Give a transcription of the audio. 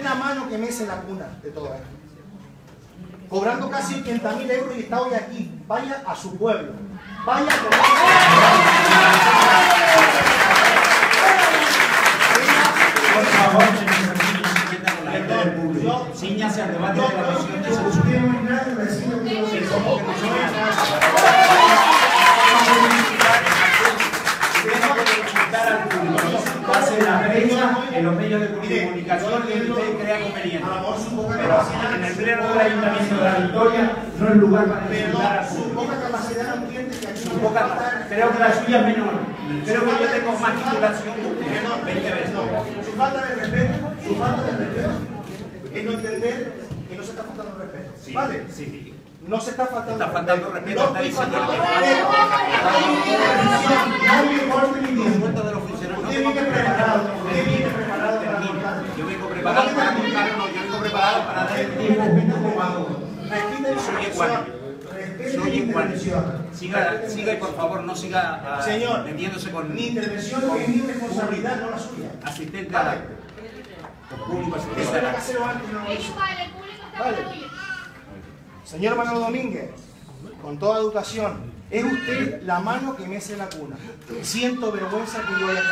es la mano que mece la cuna de todo esto. Cobrando casi 80.000 euros y está hoy aquí. Vaya a su pueblo. Vaya a su pueblo. Por favor, Ciña se arrebate de la versión de en los medios de comunicación que usted crea conveniente. Pero en el pleno del Ayuntamiento de La Victoria no es lugar para presentar su poca capacidad. Creo que la suya es menor. Creo que yo tengo más titulación que usted. Su falta de respeto, es no entender que no se está faltando respeto. ¿Vale? Sí. No se está faltando respeto. Está diciendo que Siga y por favor no siga metiéndose con mi intervención porque mi responsabilidad no la suya. Asistente a la público, asistente a la señor Manuel Domínguez, con toda educación, es usted la mano que mece la cuna. Siento vergüenza que yo haya